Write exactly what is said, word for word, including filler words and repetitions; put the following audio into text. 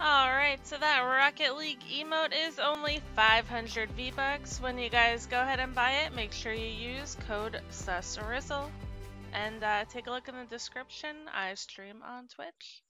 Alright, so that Rocket League emote is only five hundred V-Bucks. When you guys go ahead and buy it, make sure you use code SUSRIZZLE. And uh, take a look in the description. I stream on Twitch.